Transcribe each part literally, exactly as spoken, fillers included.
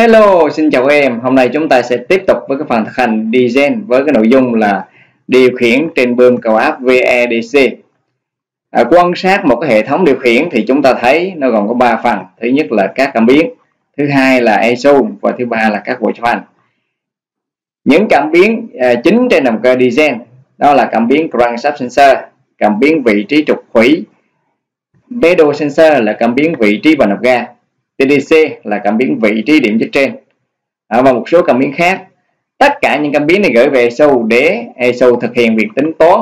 Hello, xin chào em. Hôm nay chúng ta sẽ tiếp tục với cái phần thực hành design với cái nội dung là điều khiển trên bơm cao áp vê e đê xê. À, quan sát một cái hệ thống điều khiển thì chúng ta thấy nó gồm có ba phần. Thứ nhất là các cảm biến, thứ hai là i xê u và thứ ba là các bộ phận. Những cảm biến à, chính trên động cơ design đó là cảm biến crankshaft sensor, cảm biến vị trí trục khuỷu, bedo sensor là cảm biến vị trí và nạp ga, tê đê xê là cảm biến vị trí điểm chất trên à, và một số cảm biến khác. Tất cả những cảm biến này gửi về i xê u để i xê u thực hiện việc tính toán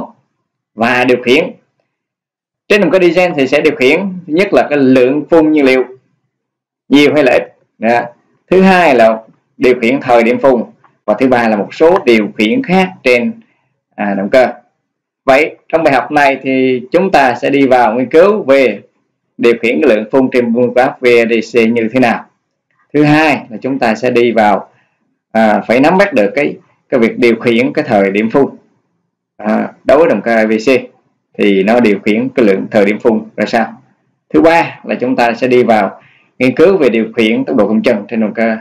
và điều khiển. Trên động cơ design thì sẽ điều khiển thứ nhất là cái lượng phun nhiên liệu nhiều hay là ít. Đó. Thứ hai là điều khiển thời điểm phun và thứ ba là một số điều khiển khác trên à, động cơ. Vậy trong bài học này thì chúng ta sẽ đi vào nghiên cứu về điều khiển cái lượng phun trên bơm cao áp vê e đê xê như thế nào. Thứ hai là chúng ta sẽ đi vào à, phải nắm bắt được cái cái việc điều khiển cái thời điểm phun à, đối với động cơ i vê xê thì nó điều khiển cái lượng thời điểm phun ra sao. Thứ ba là chúng ta sẽ đi vào nghiên cứu về điều khiển tốc độ công chân trên động cơ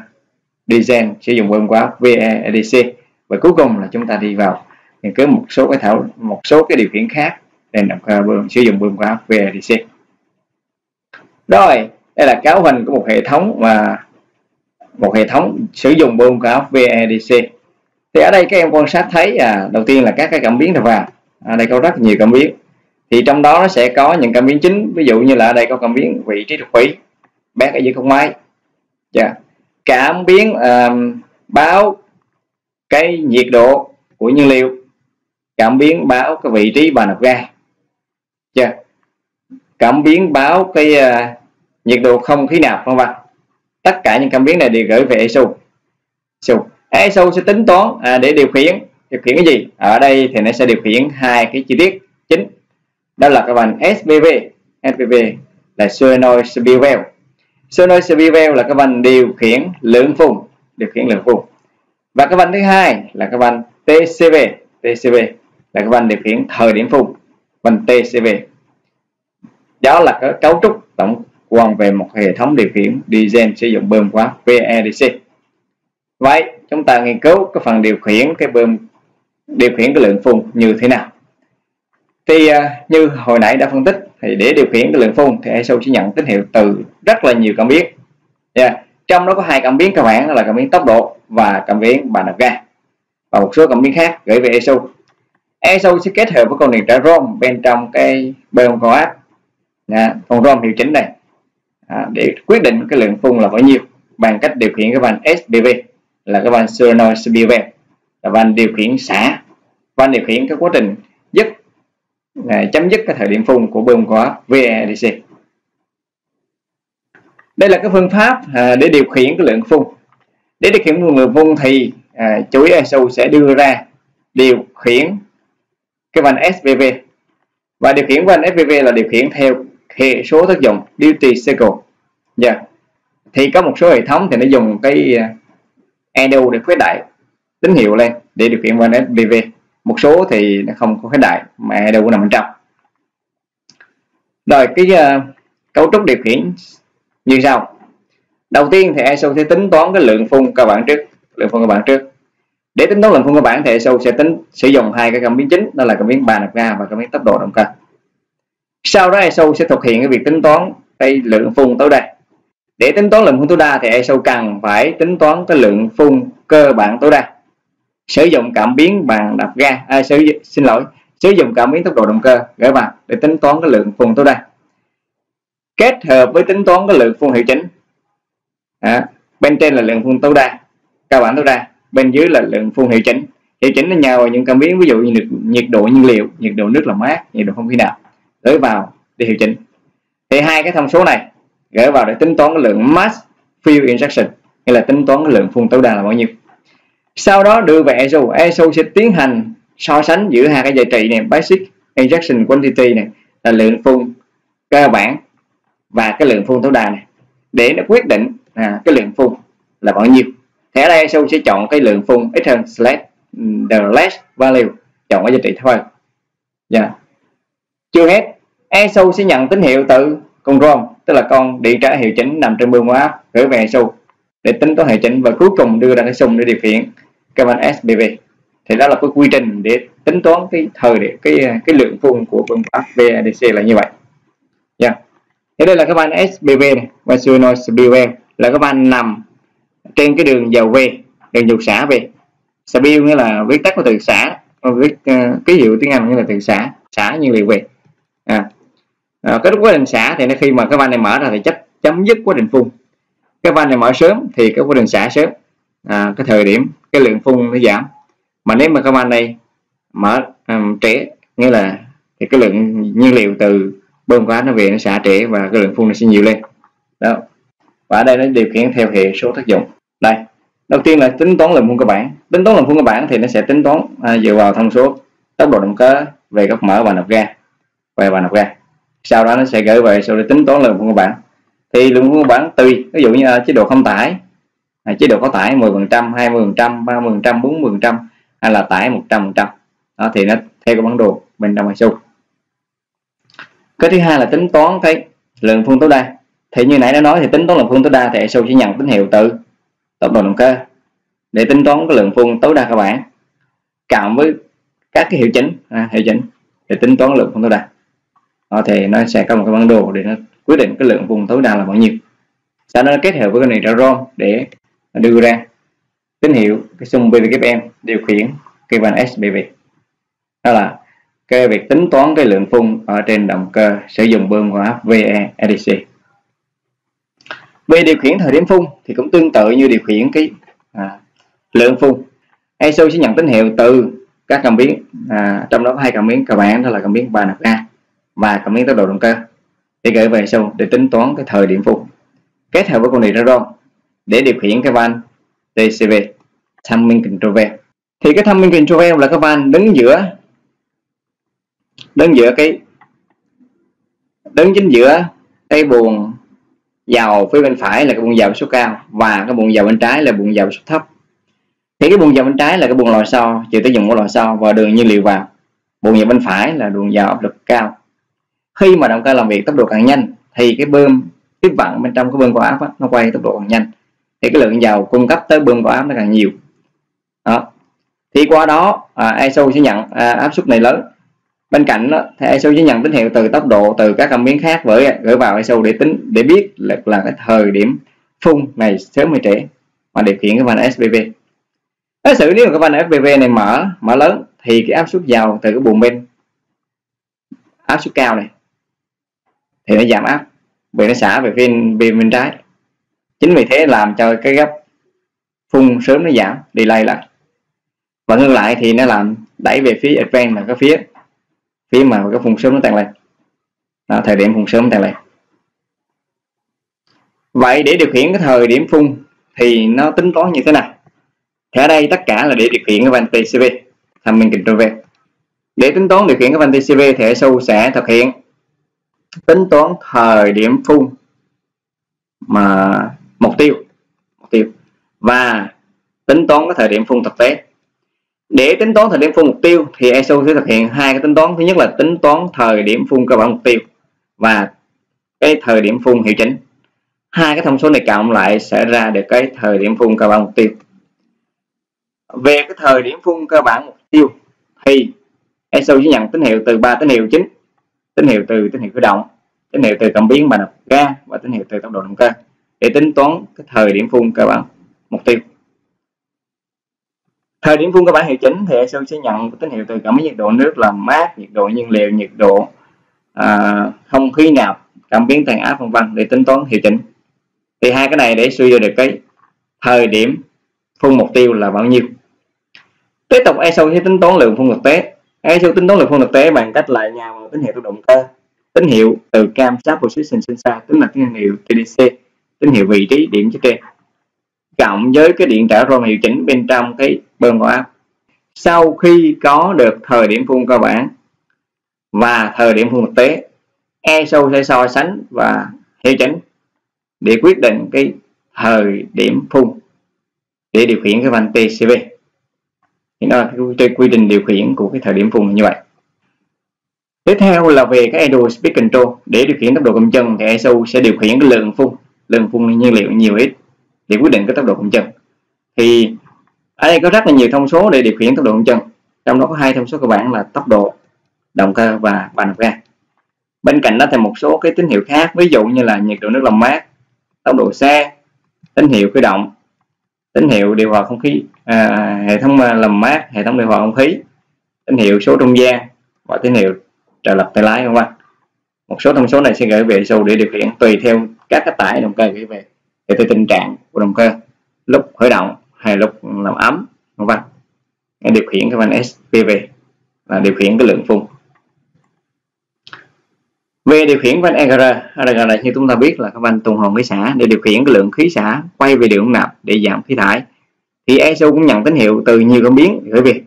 diesel sử dụng bơm cao áp vê e đê xê, và cuối cùng là chúng ta đi vào nghiên cứu một số cái thảo một số cái điều khiển khác trên động cơ bơm sử dụng bơm cao áp vê e đê xê. Rồi, đây là cấu hình của một hệ thống mà một hệ thống sử dụng bơm cao áp vê e đê xê. Thì ở đây các em quan sát thấy à, đầu tiên là các cái cảm biến đầu vào. Ở đây có rất nhiều cảm biến. Thì trong đó nó sẽ có những cảm biến chính, ví dụ như là ở đây có cảm biến vị trí trục khuỷu, bác ở dưới không máy. Yeah. Cảm biến à, báo cái nhiệt độ của nhiên liệu, cảm biến báo cái vị trí và nạp ga. Yeah. Cảm biến báo cái uh, nhiệt độ không khí nạp, vân vân. Tất cả những cảm biến này đều gửi về i xê u. i xê u sẽ tính toán à, để điều khiển điều khiển cái gì? Ở đây thì nó sẽ điều khiển hai cái chi tiết chính. Đó là các vành ét pê vê, ét pê vê là solenoid speed valve. Solenoid speed valve là các vành điều khiển lượng phun, điều khiển lượng phun. Và các vành thứ hai là các vành tê xê vê, tê xê vê là các vành điều khiển thời điểm phun, vành tê xê vê. Đó là cái cấu trúc tổng quan về một hệ thống điều khiển diesel sử dụng bơm cao áp vê e đê xê. Vậy chúng ta nghiên cứu cái phần điều khiển cái bơm điều khiển cái lượng phun như thế nào. Thì như hồi nãy đã phân tích thì để điều khiển cái lượng phun thì i xê u sẽ nhận tín hiệu từ rất là nhiều cảm biến. Yeah. Trong đó có hai cảm biến cơ bản là cảm biến tốc độ và cảm biến bàn nạp ga, và một số cảm biến khác gửi về i xê u. i xê u sẽ kết hợp với con điện trở rôm bên trong cái bơm cao áp. Đó, con rôm hiệu chỉnh này à, để quyết định cái lượng phun là bao nhiêu bằng cách điều khiển cái van ét pê vê là cái van solenoid speed valve, là van điều khiển xả, van điều khiển cái quá trình dứt à, chấm dứt cái thời điểm phun của bơm của vê e đê xê. Đây là cái phương pháp à, để điều khiển cái lượng phun. Để điều khiển lượng phun thì à, chuỗi i xê u sẽ đưa ra điều khiển cái van ét pê vê, và điều khiển van ét pê vê là điều khiển theo hệ số tác dụng duty cycle. Yeah. Thì có một số hệ thống thì nó dùng cái a đê u để khuếch đại tín hiệu lên để điều khiển van ét pê vê, một số thì nó không có khuếch đại mà a đê u nằm bên trong. Rồi cái uh, cấu trúc điều khiển như sau. Đầu tiên thì i xê u sẽ tính toán cái lượng phun cơ bản trước, lượng phun cơ bản trước. Để tính toán lượng phun cơ bản thì i xê u sẽ tính sử dụng hai cái cảm biến chính, đó là cảm biến bàn nạp ga và cảm biến tốc độ động cơ. Sau đó i xê u sẽ thực hiện cái việc tính toán cái lượng phun tối đa. Để tính toán lượng phun tối đa thì i xê u cần phải tính toán cái lượng phun cơ bản tối đa. Sử dụng cảm biến bàn đạp ga, à, sử, xin lỗi, sử dụng cảm biến tốc độ động cơ gửi vào để tính toán cái lượng phun tối đa. Kết hợp với tính toán cái lượng phun hiệu chỉnh. À, bên trên là lượng phun tối đa, cơ bản tối đa, bên dưới là lượng phun hiệu chỉnh. Hiệu chỉnh nó nhào vào những cảm biến ví dụ như nhiệt độ nhiên liệu, nhiệt độ nước làm mát, nhiệt độ không khí nào, gửi vào để hiệu chỉnh. Thì hai cái thông số này gửi vào để tính toán cái lượng max fuel injection, hay là tính toán cái lượng phun tối đa là bao nhiêu. Sau đó đưa về i xê u, i xê u sẽ tiến hành so sánh giữa hai cái giá trị này, basic injection quantity này là lượng phun cơ bản và cái lượng phun tối đa này, để nó quyết định à, cái lượng phun là bao nhiêu. Thì ở đây i xê u sẽ chọn cái lượng phun ít hơn slash the last value, chọn cái giá trị thấp hơn. Yeah. Chưa hết, i xê u sẽ nhận tín hiệu từ con rôm, tức là con điện trở hiệu chỉnh nằm trên bơm cao áp gửi về i xê u để tính toán hệ chỉnh và cuối cùng đưa ra cái sung để điều khiển camera ét pê vê. Thì đó là cái quy trình để tính toán cái thời điểm cái cái lượng vuông của phương pháp vê e đê xê là như vậy. Dạ. Yeah. Thế đây là các van ét pê vê này, van solenoid spindle là các van nằm trên cái đường dầu về, đường dầu xả về. Spindle nghĩa là viết tắt của từ xả, viết uh, ký hiệu tiếng Anh nghĩa là từ xả, xả nhiên liệu về. À. À, cái lúc quá trình xả thì khi mà cái van này mở ra thì chắc chấm dứt quá trình phun. Cái van này mở sớm thì cái quá trình xả sớm, à, cái thời điểm cái lượng phun nó giảm. Mà nếu mà các van này mở um, trễ nghĩa là thì cái lượng nhiên liệu từ bơm quá nó về nó xả trễ và cái lượng phun nó sẽ nhiều lên đó. Và ở đây nó điều khiển theo hệ số tác dụng. Đây, đầu tiên là tính toán lượng phun cơ bản. Tính toán lượng phun cơ bản thì nó sẽ tính toán à, dựa vào thông số tốc độ động cơ về góc mở và nạp ga, về và nạp ga. Sau đó nó sẽ gửi về sau để tính toán lượng phun cơ bản. Thì lượng phun cơ bản tùy, ví dụ như à, chế độ không tải, à, chế độ có tải mười phần trăm, hai mươi phần trăm, ba mươi phần trăm, bốn mươi phần trăm hay là tải một trăm phần trăm. Đó thì nó theo cái bản đồ bên trong i xê u. Cái thứ hai là tính toán cái lượng phun tối đa. Thì như nãy đã nói thì tính toán lượng phun tối đa thì i xê u chỉ nhận tín hiệu từ tốc độ động cơ để tính toán cái lượng phun tối đa cơ bản cộng với các cái hiệu chỉnh, à, hiệu chỉnh để tính toán lượng phun tối đa. Đó, thì nó sẽ có một cái bản đồ để nó quyết định cái lượng phun tối đa là bao nhiêu. Sau đó nó kết hợp với cái này ra rôm để đưa ra tín hiệu cái xung pê vê em điều khiển cái van ét pê vê. Đó là cái việc tính toán cái lượng phun ở trên động cơ sử dụng bơm hóa vê e đê xê. Về điều khiển thời điểm phun thì cũng tương tự như điều khiển cái à, lượng phun. i xê u sẽ nhận tín hiệu từ các cảm biến, à, trong đó có hai cảm biến cơ bản, đó là cảm biến ba a và cảm biến tốc độ động cơ, để gửi về i xê u để tính toán cái thời điểm phun, kết hợp với con đĩa radar để điều khiển cái van tê xê vê, timing control valve. Thì cái timing control valve là cái van đứng giữa đứng giữa cái đứng chính giữa cái buồng dầu, phía bên phải là cái buồng dầu số cao và cái buồng dầu bên trái là buồng dầu số thấp. Thì cái buồng dầu bên trái là cái buồng lò xo chịu tác dụng của lò xo và đường nhiên liệu vào, buồng dầu bên phải là buồng dầu áp lực cao. Khi mà động cơ làm việc tốc độ càng nhanh thì cái bơm tiếp vận bên trong cái bơm co áp á, nó quay tốc độ càng nhanh thì cái lượng dầu cung cấp tới bơm co áp nó càng nhiều. Đó. Thì qua đó à, i xê u sẽ nhận à, áp suất này lớn. Bên cạnh đó, thì i xê u sẽ nhận tín hiệu từ tốc độ từ các cảm biến khác gửi gửi vào i xê u để tính để biết là, là cái thời điểm phun này sớm hay trễ mà điều khiển cái van ét pê vê. Giả sử nếu cái van ét pê vê này mở mở lớn thì cái áp suất dầu từ cái buồng bên áp suất cao này thì nó giảm áp vì nó xả về phía bên trái. Chính vì thế làm cho cái gấp phun sớm nó giảm, delay lại. Và ngược lại thì nó làm đẩy về phía advance là cái phía phía mà cái phun sớm nó tăng lên. Đó, thời điểm phun sớm tăng lên. Vậy để điều khiển cái thời điểm phun thì nó tính toán như thế nào? Thì ở đây tất cả là để điều khiển cái van tê xê vê, timing control valve. Để tính toán điều khiển cái van tê xê vê thì i xê u sẽ thực hiện tính toán thời điểm phun mà mục tiêu mục tiêu và tính toán cái thời điểm phun thực tế. Để tính toán thời điểm phun mục tiêu thì i xê u sẽ thực hiện hai cái tính toán. Thứ nhất là tính toán thời điểm phun cơ bản mục tiêu và cái thời điểm phun hiệu chỉnh. Hai cái thông số này cộng lại sẽ ra được cái thời điểm phun cơ bản mục tiêu. Về cái thời điểm phun cơ bản mục tiêu thì i xê u sẽ nhận tín hiệu từ ba tín hiệu chính: tín hiệu từ tín hiệu khởi động, tín hiệu từ cảm biến và nạp ga và tín hiệu từ tốc độ động cơ để tính toán cái thời điểm phun cơ bản mục tiêu. Thời điểm phun cơ bản hiệu chỉnh thì i xê u sẽ nhận tín hiệu từ cảm biến nhiệt độ nước làm mát, nhiệt độ nhiên liệu, nhiệt độ à, không khí nạp, cảm biến tăng áp vân vân để tính toán hiệu chỉnh. Thì hai cái này để suy ra được cái thời điểm phun mục tiêu là bao nhiêu. Tiếp tục i xê u sẽ tính toán lượng phun thực tế. i xê u tính toán lượng phun thực tế bằng cách lại nhào vào tín hiệu từ động cơ, tín hiệu từ camshaft position sensor, tức là tín hiệu tê đê xê, tín hiệu vị trí điểm trên trên, cộng với cái điện trở rôm hiệu chỉnh bên trong cái bơm co áp. Sau khi có được thời điểm phun cơ bản và thời điểm phun thực tế, i xê u sẽ so sánh và hiệu chỉnh để quyết định cái thời điểm phun để điều khiển cái van tê xê vê. Thì đó là cái quy trình điều khiển của cái thời điểm phun như vậy. Tiếp theo là về cái idle speed control. Để điều khiển tốc độ cầm chân thì i xê u sẽ điều khiển cái lượng phun lượng phun nhiên liệu nhiều ít để quyết định cái tốc độ cụm chân. Thì ở đây có rất là nhiều thông số để điều khiển tốc độ cụm chân, trong đó có hai thông số cơ bản là tốc độ động cơ và bàn đạp ga. Bên cạnh đó thì một số cái tín hiệu khác, ví dụ như là nhiệt độ nước làm mát, tốc độ xe, tín hiệu khởi động, tín hiệu điều hòa không khí, à, hệ thống làm mát, hệ thống điều hòa không khí, tín hiệu số trung gian và tín hiệu trợ lập tay lái. Không ạ, một số thông số này sẽ gửi về e xê u để điều khiển tùy theo các cái tải động cơ gửi về, để theo tình trạng của động cơ lúc khởi động hay lúc làm ấm. Không ạ, điều khiển các van ét pê vê là điều khiển cái lượng phun. Về điều khiển van e giê rờ, e giê rờ này như chúng ta biết là các van tuần hoàn khí xả để điều khiển cái lượng khí xả quay về đường nạp để giảm khí thải. Thì e xê u cũng nhận tín hiệu từ nhiều cảm biến gửi về,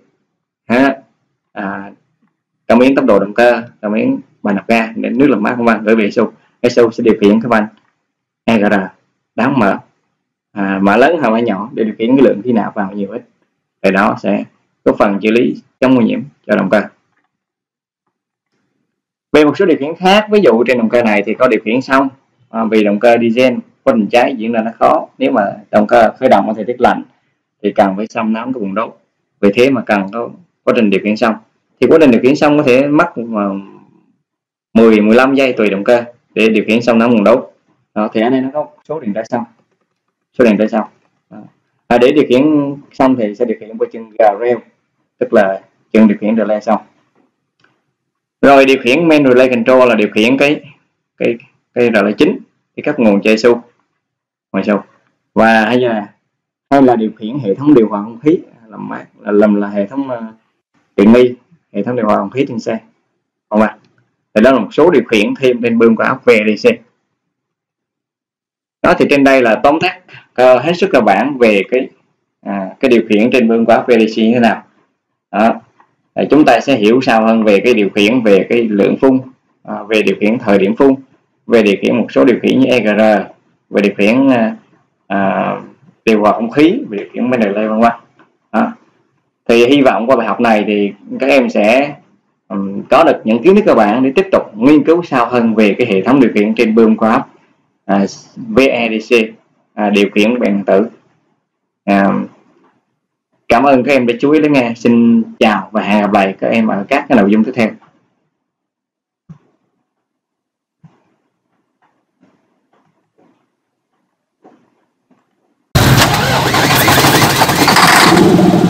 à, cảm biến tốc độ động cơ, cảm biến bàn đạp ga, để nước làm mát của van gửi về e xê u. e xê u sẽ điều khiển các van e giê rờ đáng mở, à, mở lớn hay mở nhỏ để điều khiển cái lượng khí nạp vào nhiều ít, để đó sẽ có phần xử lý chống ô nhiễm cho động cơ. Về một số điều khiển khác, ví dụ trên động cơ này thì có điều khiển xông, à, vì động cơ diesel có bình cháy diễn ra nó khó, nếu mà động cơ khởi động ở thời tiết lạnh thì cần phải xông nóng cái vùng đốt, vì thế mà cần có quá trình điều khiển xông. Thì quá trình điều khiển xông có thể mất mười mười lăm giây tùy động cơ để điều khiển xông nóng vùng đốt. Đó, thì ở đây nó có số điện tải xông, số điện tải xông, à, để điều khiển xông thì sẽ điều khiển qua chân gà rail, tức là chân điều khiển relay xông. Rồi điều khiển main relay control là điều khiển cái cái cái relay chính, cái các nguồn chạy xu ngoài sau, và hay là hay là điều khiển hệ thống điều hòa không khí làm mát, là làm là hệ thống tiện nghi, hệ thống điều hòa không khí trên xe. Không ạ, thì đó là một số điều khiển thêm trên bơm của ốc vê đê xê. Đó, thì trên đây là tóm tắt hết sức cơ bản về cái à, cái điều khiển trên bơm của ốc vê đê xê như thế nào. Đó, chúng ta sẽ hiểu sâu hơn về cái điều khiển, về cái lượng phun, về điều khiển thời điểm phun, về điều khiển một số điều khiển như e giê rờ, về điều khiển uh, điều hòa không khí, về điều khiển main relay vân vân. Thì hy vọng qua bài học này thì các em sẽ um, có được những kiến thức cơ bản để tiếp tục nghiên cứu sâu hơn về cái hệ thống điều khiển trên bơm của ốc uh, vê e đê xê, uh, điều khiển bằng điện tử. Uh, Cảm ơn các em đã chú ý lắng nghe. Xin chào và hẹn gặp lại các em ở các cái nội dung tiếp theo.